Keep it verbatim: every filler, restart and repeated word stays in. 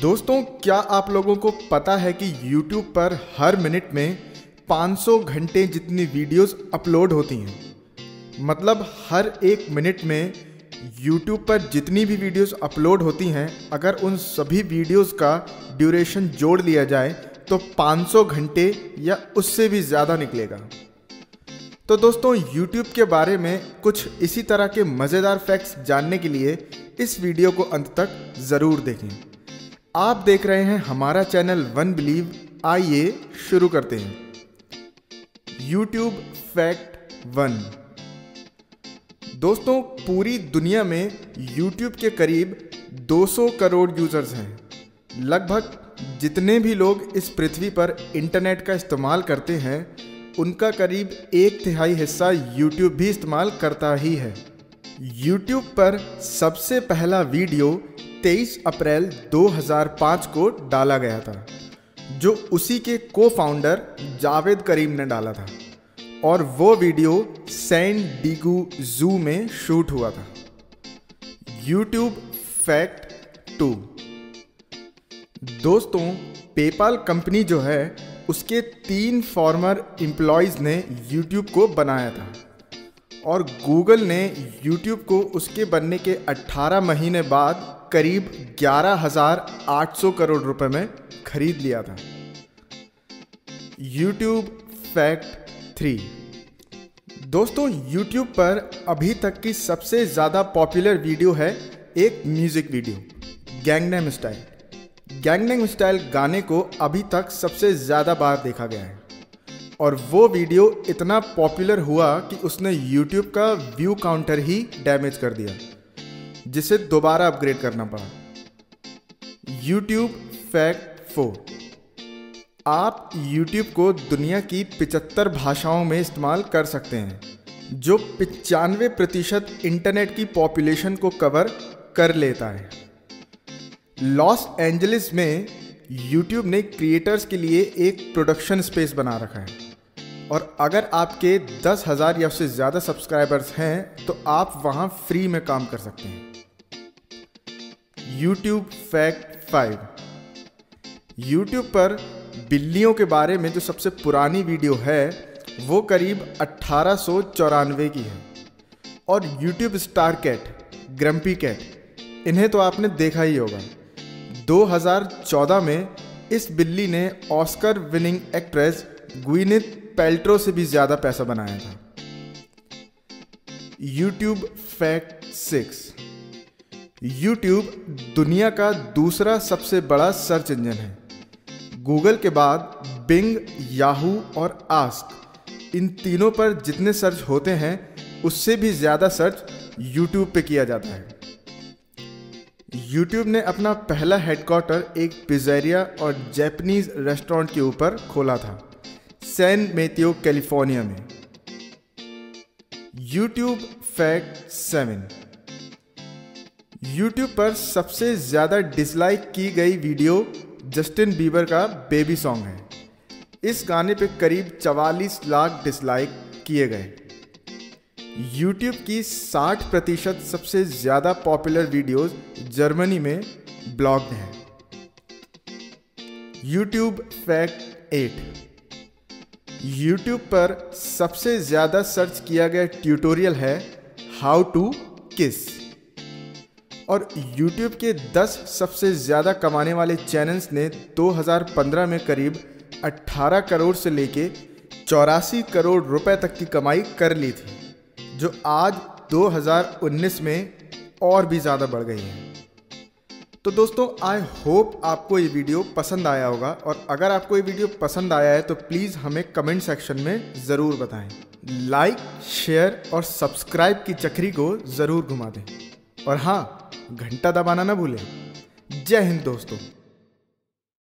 दोस्तों क्या आप लोगों को पता है कि YouTube पर हर मिनट में पाँच सौ घंटे जितनी वीडियोस अपलोड होती हैं। मतलब हर एक मिनट में YouTube पर जितनी भी वीडियोस अपलोड होती हैं, अगर उन सभी वीडियोस का ड्यूरेशन जोड़ लिया जाए तो पाँच सौ घंटे या उससे भी ज़्यादा निकलेगा। तो दोस्तों YouTube के बारे में कुछ इसी तरह के मज़ेदार फैक्ट्स जानने के लिए इस वीडियो को अंत तक ज़रूर देखें। आप देख रहे हैं हमारा चैनल वन बिलीव। आइए शुरू करते हैं। YouTube fact one. दोस्तों पूरी दुनिया में YouTube के करीब दो सौ करोड़ यूज़र्स हैं। लगभग जितने भी लोग इस पृथ्वी पर इंटरनेट का इस्तेमाल करते हैं उनका करीब एक तिहाई हिस्सा YouTube भी इस्तेमाल करता ही है। YouTube पर सबसे पहला वीडियो तेईस अप्रैल दो हज़ार पाँच को डाला गया था, जो उसी के को फाउंडर जावेद करीम ने डाला था, और वो वीडियो सैन डिगो जू में शूट हुआ था। YouTube fact two. दोस्तों पेपाल कंपनी जो है उसके तीन फॉर्मर एम्प्लॉयज़ ने YouTube को बनाया था, और Google ने YouTube को उसके बनने के अठारह महीने बाद करीब ग्यारह हज़ार आठ सौ करोड़ रुपए में खरीद लिया था। YouTube fact three. दोस्तों YouTube पर अभी तक की सबसे ज़्यादा पॉपुलर वीडियो है एक music video Gangnam style. Gangnam style गाने को अभी तक सबसे ज़्यादा बार देखा गया है, और वो वीडियो इतना पॉपुलर हुआ कि उसने YouTube का व्यू काउंटर ही डैमेज कर दिया, जिसे दोबारा अपग्रेड करना पड़ा। YouTube fact four. आप YouTube को दुनिया की पचहत्तर भाषाओं में इस्तेमाल कर सकते हैं, जो पचानवे प्रतिशत इंटरनेट की पॉपुलेशन को कवर कर लेता है। लॉस एंजलिस में YouTube ने क्रिएटर्स के लिए एक प्रोडक्शन स्पेस बना रखा है, और अगर आपके दस हज़ार या उससे ज़्यादा सब्सक्राइबर्स हैं तो आप वहाँ फ्री में काम कर सकते हैं। YouTube fact five. YouTube पर बिल्लियों के बारे में जो सबसे पुरानी वीडियो है वो करीब अट्ठारह सौ चौरानवे की है, और YouTube star cat grumpy cat, इन्हें तो आपने देखा ही होगा। दो हज़ार चौदह में इस बिल्ली ने Oscar winning actress Gwyneth Paltrow से भी ज़्यादा पैसा बनाया था। YouTube fact six. YouTube दुनिया का दूसरा सबसे बड़ा सर्च इंजन है। Google के बाद Bing, Yahoo और Ask, इन तीनों पर जितने सर्च होते हैं उससे भी ज़्यादा सर्च YouTube पे किया जाता है। YouTube ने अपना पहला हेडक्वार्टर एक पिज़्ज़ेरिया और जैपनीज़ रेस्टोरेंट के ऊपर खोला था, सैन मेटियो कैलिफोर्निया में। YouTube fact seven. YouTube पर सबसे ज़्यादा डिसलाइक की गई वीडियो जस्टिन बीबर का बेबी सॉन्ग है। इस गाने पे करीब चवालीस लाख डिसलाइक किए गए। YouTube की साठ प्रतिशत सबसे ज़्यादा पॉपुलर वीडियोस जर्मनी में ब्लॉग्ड हैं। YouTube fact eight. YouTube पर सबसे ज़्यादा सर्च किया गया ट्यूटोरियल है हाउ टू किस, और YouTube के दस सबसे ज़्यादा कमाने वाले चैनल्स ने दो हज़ार पंद्रह में करीब अट्ठारह करोड़ से लेके चौरासी करोड़ रुपए तक की कमाई कर ली थी, जो आज दो हज़ार उन्नीस में और भी ज़्यादा बढ़ गई है। तो दोस्तों आई होप आपको ये वीडियो पसंद आया होगा, और अगर आपको ये वीडियो पसंद आया है तो प्लीज़ हमें कमेंट सेक्शन में ज़रूर बताएं। लाइक, शेयर और सब्सक्राइब की चक्री को ज़रूर घुमा दें, और हाँ घंटा दबाना ना भूलें। जय हिंद दोस्तों।